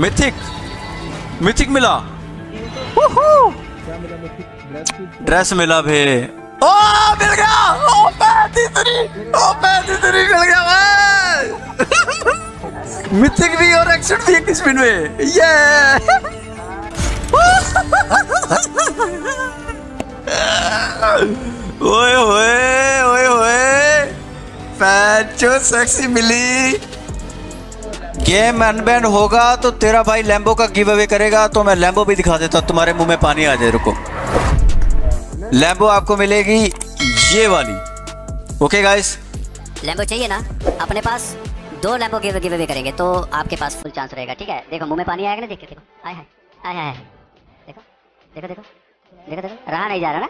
Mythic मिला, dress मिला भे, ओ मिल गया, ओ पैंतीसरी मिल गया भाई। मिथिक भी और एक्शन भी 21 मिनट में, ये ओए ओए ओए पैचो सेक्सी मिली। गेम अनबैन होगा तो तेरा भाई लैम्बो का गिव अवे करेगा, तो मैं लैम्बो भी दिखा देता हूँ, तुम्हारे मुंह में पानी आ जाए। रुको, लैम्बो आपको मिलेगी ये वाली। ओके गाइस, लैम्बो चाहिए ना, अपने पास 2 लैम्बो गिव अवे करेंगे तो आपके पास फुल चांस रहेगा। ठीक है, देखो मुंह में पानी आएगा ना, देखो देखो आए हाय आए हाय, देखो देखो देखो देखो देखो, रहा नहीं जा रहा ना।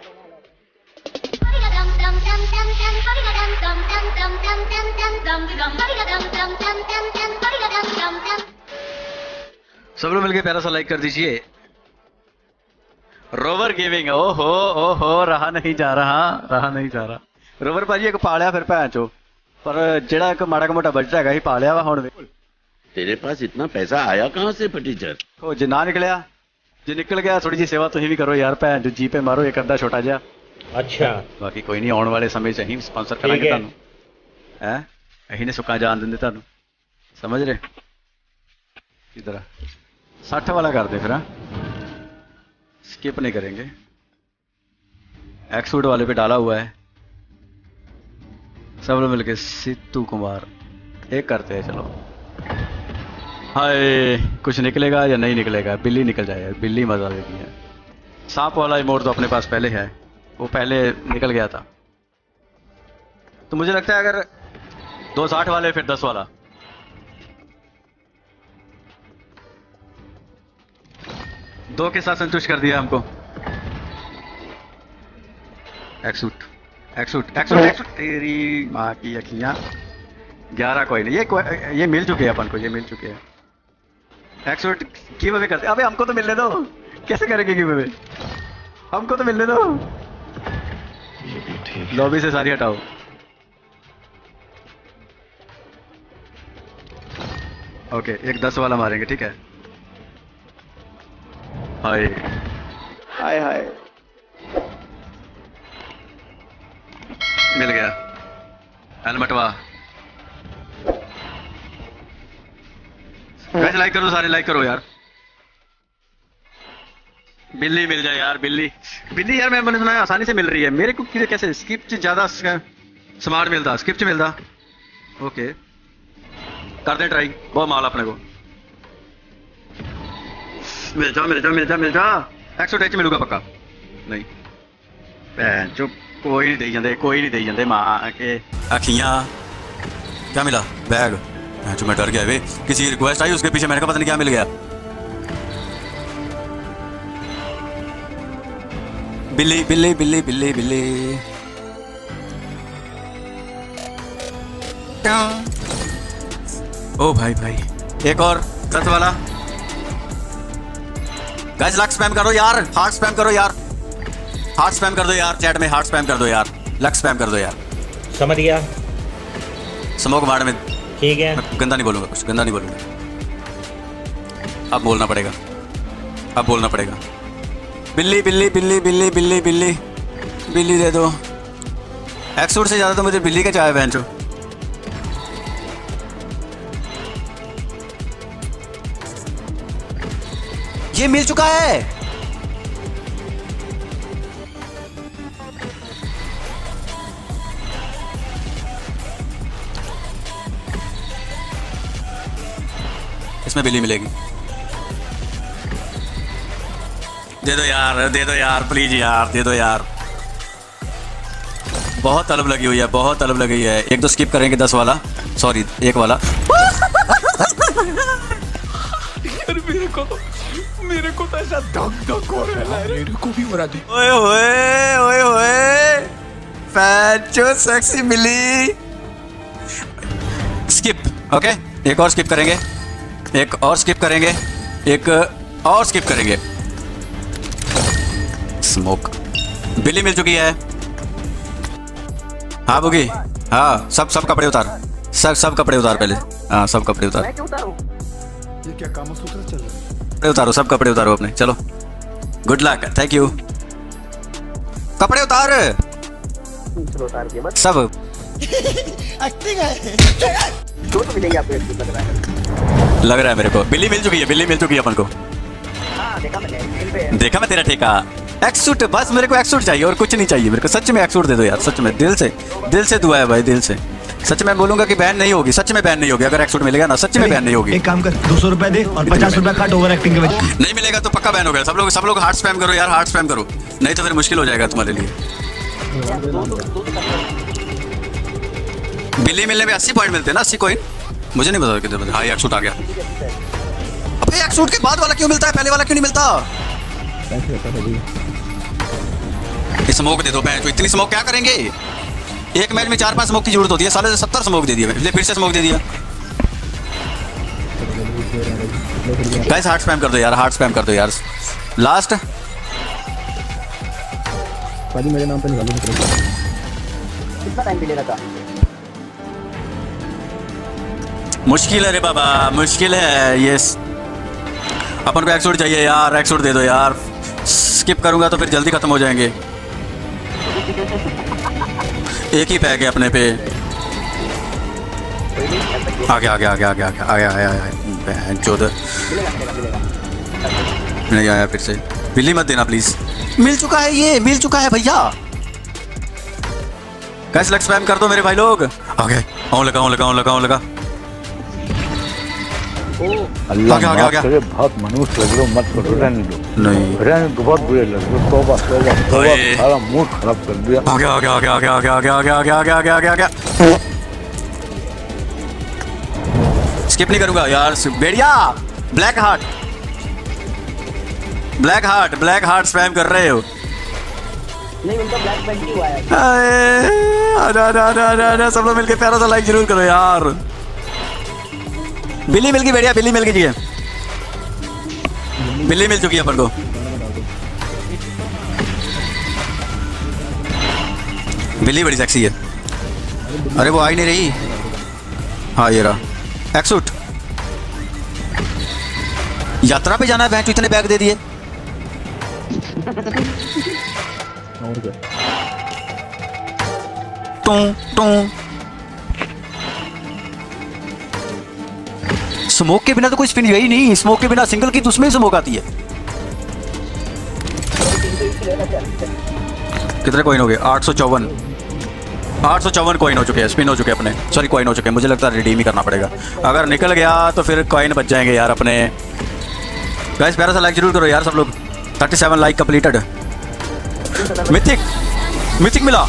सब लोग मिलके प्यारा सा लाइक कर दीजिए। रोवर गेमिंग, ओहो ओहो, रहा नहीं जा रहा, रहा नहीं जा रहा। रोवर भाजी एक पालिया फिर भैन चो, पर जेड़ा एक माड़ा मोटा बच्चा हैगा ही पालिया वा। हुण तेरे पास इतना पैसा आया कहां से फटीचर? ओ जे ना निकलिया, जे निकल गया थोड़ी जी सेवा तुसीं भी करो यार भैन चो, जी पे मारो एक अद्धा छोटा जिहा। अच्छा बाकी कोई नहीं, आने वाले समय च अहीं स्पॉन्सर करांगे तुहानूं, है अहीं ने सुक्का जान दिंदे तुहानूं, समझ रहे? इधर 60 वाला कर दे फिर, स्किप नहीं करेंगे। एक्सूट वाले पे डाला हुआ है, सब लोग मिलके सिद्धू कुमार एक करते हैं। चलो हाय, कुछ निकलेगा या नहीं निकलेगा? बिल्ली निकल जाएगा, बिल्ली मजा देती है। सांप वाला इमोट तो अपने पास पहले है, वो पहले निकल गया था। तो मुझे लगता है अगर 260 वाले फिर 10 वाला। दो के साथ संतुष्ट कर दिया हमको। एक्सूट एक्सूट एक्सूट एक्सूट, तेरी माँ की अखियाँ। 11 कोई नहीं, ये मिल चुके हैं अपन को, ये मिल चुके हैं। एक्सूट गिव अवे करते, अबे हमको तो मिलने दो, कैसे करेंगे गिव अवे, हमको तो मिलने दो। लॉबी से सारी हटाओ। ओके, एक 10 वाला मारेंगे, ठीक है। हाय हाय हाय, मिल गया हेलमेटवा। गाइस लाइक करो, सारे लाइक करो यार। बिल्ली मिल जाए यार, बिल्ली यार मैंने सुना है आसानी से मिल रही है। मेरे को कैसे स्किप ज्यादा स्मार्ट मिलता, स्किप मिलता। ओके करते ट्राई, बहुत माल अपने को मिल जा मिल जा मिल जा मिल जा। 128 मिलूगा पक्का? नहीं भैन चुप, कोई नहीं दे जाते, कोई नहीं दे जाते माँ के अखियाँ। क्या मिला? बैग। भैन चुप मैं डर गया वे, किसी की रिक्वेस्ट आई उसके पीछे, मैंने कहा पता नहीं क्या मिल गया। बिल्ली बिल्ली बिल्ली बिल्ली बिल्ली। ओ भाई भाई, एक और 10 वाला। गाइस लक स्पैम करो यार, हार्ट स्पैम करो यार, हार्ट स्पैम कर दो यार, चैट में हार्ट स्पैम कर दो यार, लक स्पैम कर दो यार। समझ गया, स्मोक मार में, ठीक है। गंदा नहीं बोलूंगा, कुछ गंदा नहीं बोलूंगा, अब बोलना पड़ेगा, अब बोलना पड़ेगा। बिल्ली बिल्ली बिल्ली बिल्ली बिल्ली बिल्ली बिल्ली दे दो। एक्सूट से ज़्यादा तो मुझे बिल्ली का चाय बहन चो। ये मिल चुका है, इसमें बिल्ली मिलेगी। दे दो यार, दे दो यार, प्लीज यार दे दो यार। बहुत तलब लगी हुई है, बहुत तलब लगी है। एक दो स्किप करेंगे 10 वाला, सॉरी 1 वाला। मेरे को तो ऐसा धक धक हो रहा है, मेरे को भी हो रहा है। ओए ओए ओए ओए, पैचो सेक्सी मिली। स्किप, ओके एक और स्किप करेंगे, एक और स्किप करेंगे, एक और स्किप करेंगे। स्मोक बिल्ली मिल चुकी है। हाँ बुगी, हाँ सब कपड़े उतार, सब कपड़े उतार पहले, हाँ सब कपड़े उतार। क्या कामसूत्र चल रहा है। कपड़े उतारो, सब कपड़े उतारो अपने, चलो गुड लक, थैंक यू। कपड़े उतार, उतार के मत सब तो मिलेगी आपको, लग रहा है मेरे को बिल्ली मिल चुकी है, बिल्ली मिल चुकी है अपन को। देखा मैं तेरा ठेका। एक्सूट, बस मेरे को एक्सूट चाहिए और कुछ नहीं चाहिए मेरे को, सच में एक्सूट दे दो यार, सच में दिल से दुआ है भाई, दिल से। सच में बोलूंगा कि बैन नहीं होगी, सच में बैन नहीं होगी अगर एक्सूट मिलेगा ना, सच में बैन नहीं होगी। एक काम कर, 200 रुपए दे और 50 रुपए काट ओवर एक्टिंग के वजह। नहीं मिलेगा तो पक्का बैन होगा। सब लोग हार्ट स्पैम करो यार, हार्ट स्पैम करो, नहीं तो फिर मुश्किल हो जाएगा तुम्हारे लिए। बिल्ली मिलने में 80 पॉइंट मिलते हैं ना, 80 कॉइन, मुझे नहीं पता कितने। हाँ एक्सूट आ गया। अबे एक्सूट के बाद वाला क्यों मिलता है, पहले वाला क्यों नहीं मिलता? स्मोक दे दो, इतनी स्मोक क्या करेंगे? एक मैच में 4-5 स्मोक की जरूरत होती है, साले से 70 स्मोक दे दिया, फिर से स्मोक दे दिया। गाइस हार्ट स्पैम कर दो यार, हार्ट स्पैम कर दो यार। लास्ट भाई मेरे नाम पे निकालो, कितना टाइम मिलेगा था? मुश्किल है रे बाबा, मुश्किल है। ये अपन को एक्सूट चाहिए यार, एक्सूट दे दो यार। स्किप करूंगा तो फिर जल्दी खत्म हो जाएंगे। एक ही पैक है अपने पे। आगे चौदह नहीं आया फिर से। बिल्ली मत देना प्लीज। मिल चुका है, ये मिल चुका है भैया। कैश लग स्पैम कर दो मेरे भाई लोग। आगे लगा बहुत मनुष्य लग रहे हो, मत करो, रहने दो नहीं, रहने दो, बहुत बुरे लग रहे हो। तौबा तौबा तौबा, सारा मूड खराब कर दिया। आ गया। स्किप नहीं करूंगा यार, बेड़िया। ब्लैक हार्ट स्पैम कर रहे हो। नहीं उनका ब्लैक बैक क्यों आया? सब लोग मिलके प्यारा सा लाइक जरूर करो यार। बिल्ली मिल गई बेड़िया, बिल्ली मिल गई जी, बिल्ली मिल चुकी है अपन को। बिल्ली बड़ी सेक्सी है। अरे वो आई नहीं रही। हाँ ये रहा एक्सूट। यात्रा पे जाना है, बैंक इतने बैग दे दिए। स्मोक के बिना तो कोई स्पिन यही नहीं, स्मोक के बिना सिंगल की तो उसमें ही स्मोक आती है। कितने कॉइन हो गए? 854 कॉइन हो चुके हैं, स्पिन हो चुके हैं अपने, सॉरी कॉइन हो चुके हैं। मुझे लगता है रिडीम ही करना पड़ेगा, अगर निकल गया तो फिर कॉइन बच जाएंगे यार अपने। गाइस प्यारा सा लाइक जरूर करो यार सब लोग। 37 लाइक कंप्लीटेड। मिथिक मिला,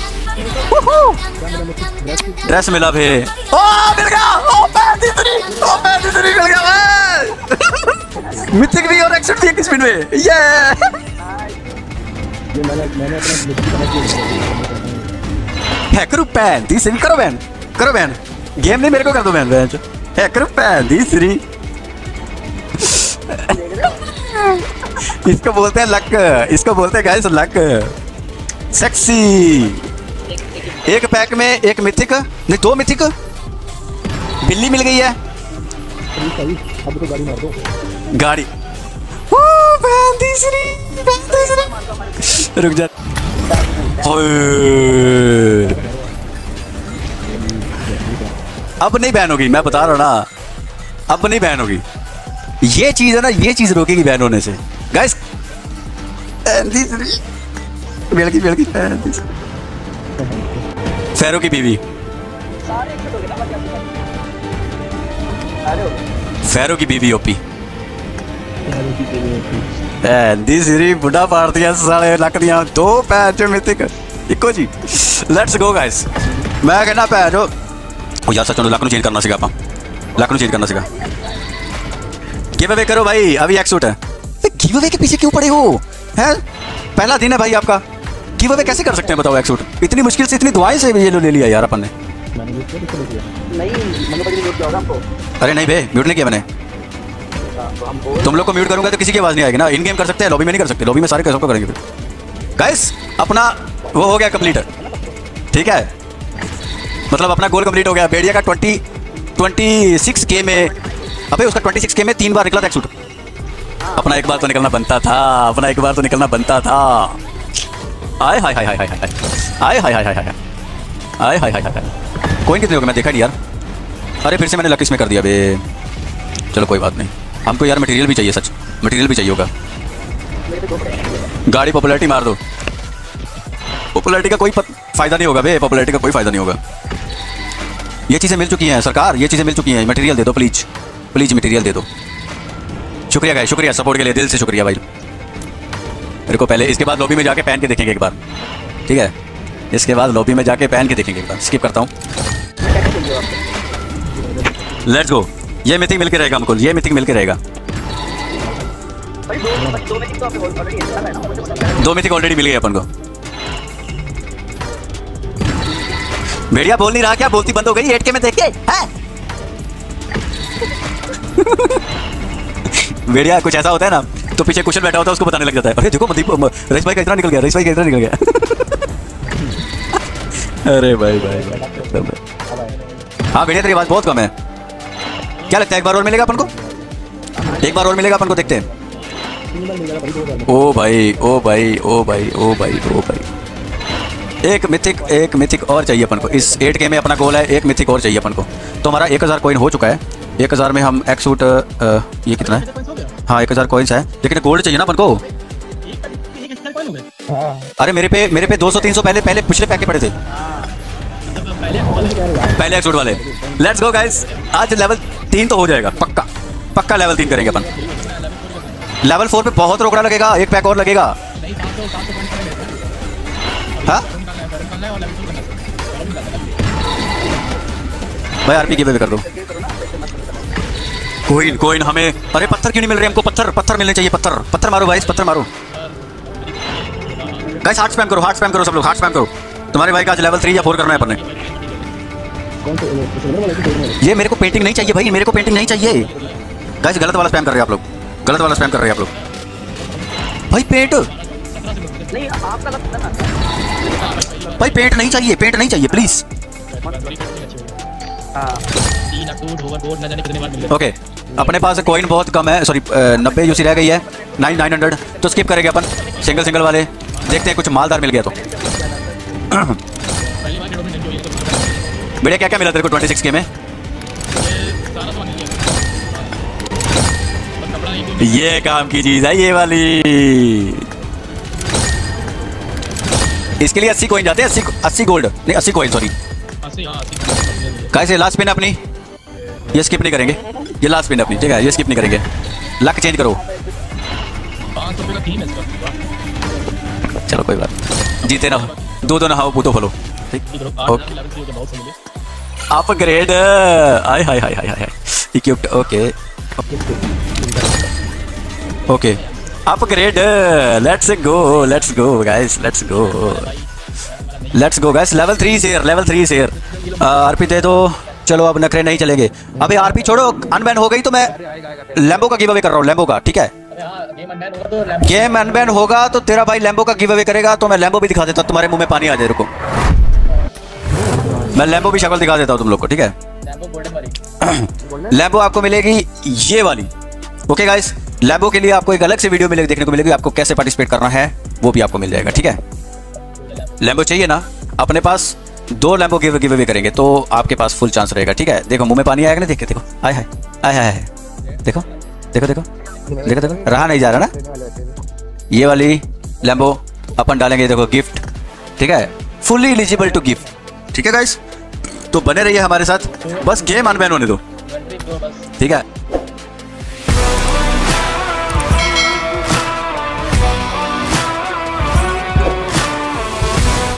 ड्रेस मिला भी। ओ मिल गया, ओ 35 मिल गया भाई। मिथिक भी और एक्सेप्ट भी 21 मिनट में। ये मैंने अपना हैकर पैन तीसरी करो बैन गेम नहीं मेरे को कर दो बैन। हैकर पैन तीसरी इसको बोलते हैं लक, इसको बोलते हैं गाइस लक। सेक्सी एक पैक में एक मिथिक, नहीं 2 मिथिक। बिल्ली मिल गई है। अब तो गाड़ी मार दो, गाड़ी तीसरी। रुक जा, अब नहीं बैन होगी, मैं बता रहा ना, अब नहीं बैन होगी। ये चीज है ना, ये चीज रोकेगी बैन होने से गाइस। बेलकी फेरो की बीवी, फेरो की बीवी ओपी। बुढ़ा पार दिया साले लक दिया, 2 पैच मिथिक इको जी। Let's go guys. मैं कहना पैच हो यार, सच में लक चेंज करना सीगा आपा, लक चेंज करना सीगा। गिव अवे करो भाई, अभी एक्सूट है। गिव अवे के पीछे क्यों पड़े हो? है पहला दिन है भाई आपका, गिव अवे कैसे कर सकते हैं बताओ? एक्सूट इतनी मुश्किल से, इतनी दुआएं से ये लो ले लिया यार अपन ने। अरे नहीं बे, म्यूट नहीं किया मैंने। तुम लोग को म्यूट करूंगा तो किसी की आवाज नहीं आएगी ना। इन गेम कर सकते हैं, लॉबी में नहीं कर सकते, लॉबी में सारे सबको करेंगे। गाइस अपना वो हो गया कंप्लीट, ठीक है, मतलब अपना गोल कंप्लीट हो गया। बेड़िया का 26K में अबे उसका 26K में 3 बार निकला था एक शूट। अपना एक बार तो निकलना बनता था, अपना एक बार तो निकलना बनता था। आए हाय हाय हाय हाय हाय हाय हाय हाय हाय हाय आए हाय हाय हाय। कोइन कितने हो गए? मैं देखा नहीं यार। अरे फिर से मैंने लकीश में कर दिया बे। चलो कोई बात नहीं, हमको यार मटेरियल भी चाहिए, सच मटेरियल भी चाहिए होगा। गाड़ी पॉपुलैरिटी मार दो। पॉपुलैरिटी का कोई फायदा नहीं होगा बे, पॉपुलैरिटी का कोई फायदा नहीं होगा। ये चीज़ें मिल चुकी हैं सरकार, ये चीज़ें मिल चुकी हैं। मटेरियल दे दो प्लीज़, प्लीज़ मटेरियल दे दो। शुक्रिया गाइस, शुक्रिया सपोर्ट के लिए, दिल से शुक्रिया भाई। मेरे को पहले इसके बाद लॉबी में जाके पहन के देखेंगे एक बार, ठीक है? इसके बाद लॉबी में जाके पहन के देखेंगे एक बार। स्किप करता हूँ, लेट्स गो। ये मीटिंग मिल के रहेगा हमको, ये मीटिंग मिल के रहेगा। दो मीटिंग ऑलरेडी मिल गई अपन को। भेड़िया बोल नहीं रहा क्या? बोलती बंद हो गई 8K में देख के है। भेड़िया कुछ ऐसा होता है ना तो पीछे कुशन बैठा होता है, उसको बताने लग जाता है। अरे देखो रईस भाई का इतना निकल गया, रईस भाई का इतना निकल गया। अरे भाई भाई भाई हाँ भेड़िया तेरी आवाज़ बहुत कम है। क्या लगता है एक बार और मिलेगा अपन को? एक बार और मिलेगा अपन को, देखते हैं। ओ भाई ओ भाई ओ भाई ओ भाई ओ भाई, एक मिथिक और चाहिए अपन को। इस 8K में अपना गोल है, एक मिथिक और चाहिए अपन को। तो हमारा 1000 कॉइन हो चुका है। 1000 में हम एक्स सूट, ये कितना है? हाँ 1000 कॉइन्स है, लेकिन गोल्ड चाहिए ना अपन को। अरे मेरे पे 200-300 पहले पिछले पैके पड़े थे, पहले एक्स सूट वाले। लेट्स गो गाइस, आज लेवल 3 तो हो जाएगा पक्का, पक्का लेवल 3 करेंगे अपन। लेवल 4 पर बहुत रोकड़ा लगेगा, एक पैक और लगेगा। हाँ भाई आरपी की कर दो। कोइन कोइन हमें, अरे पत्थर क्यों नहीं मिल रहे हमको? पत्थर पत्थर मिलने चाहिए, पत्थर पत्थर मारो गाइस, पत्थर मारो गाइस। हार्ट स्पैम करो, हार्ट स्पैम करो सब लोग, हार्ट स्पैम करो। तुम्हारे भाई का आज लेवल 3 या 4 करना है अपन ने। ये मेरे को पेंटिंग नहीं चाहिए भाई, मेरे को पेंटिंग नहीं चाहिए गाइस। गलत वाला स्पैम कर रहे हैं आप लोग, गलत वाला स्पैम कर रहे हैं आप लोग। भाई पेंट नहीं, भाई पेंट नहीं चाहिए, पेंट नहीं चाहिए प्लीज। ओके अपने पास कॉइन बहुत कम है, सॉरी 90 यूसी रह गई है, 900 तो स्किप करेंगे अपन। सिंगल सिंगल वाले देखते हैं, कुछ मालदार मिल गया तो। बेटा क्या क्या मिला तेरे को 26K में? ये काम की चीज है ये वाली, इसके लिए 80 कॉइन जाते हैं। 80 गोल्ड नहीं, 80 कॉइन सॉरी। कैसे लास्ट पिन अपनी? ये स्किप नहीं करेंगे, ये लास्ट पिन अपनी ठीक है, ये स्किप नहीं करेंगे। लक चेंज करो, चलो कोई बात, जीते ना दो नहाओ पूतो फलो। अपग्रेड आय हाय हाय हाय हाय equipped. Okay okay upgrade, let's go guys, let's go guys. Level 3 share, level 3 share. RP दे दो, चलो अब नखरे नहीं चलेंगे। अबे आरपी छोड़ो, अनबैन हो गई तो मैं लैम्बो का गिव अवे कर रहा हूँ, लैम्बो का ठीक है। गेम अनबैन होगा तो तेरा भाई लैम्बो का गिव अवे करेगा, तो मैं लैम्बो भी दिखा देता हूँ। तुम्हारे मुँह में पानी आ जाए, रुको मैं लैम्बो भी शक्ल दिखा देता हूँ तुम लोग को, ठीक है? लैम्बो आपको मिलेगी ये वाली। ओके गाइस, लैम्बो के लिए आपको एक अलग से वीडियो मिलेगी, देखने को मिलेगी। आपको कैसे पार्टिसिपेट करना है वो भी आपको मिल जाएगा, ठीक है? लैम्बो चाहिए ना, अपने पास 2 लैम्बो गिव अवे करेंगे तो आपके पास फुल चांस रहेगा, ठीक है? देखो मुंह में पानी आएगा ना, देख के देखो, आय हाय आय हाय, देखो देखो देखो देखो देखो, रहा नहीं जा रहा ना। ये वाली लैम्बो अपन डालेंगे, देखो गिफ्ट, ठीक है? फुल्ली एलिजिबल टू गिफ्ट, ठीक है गाइस? तो बने रहिए हमारे साथ, बस गेम अनबैन होने दो, ठीक है?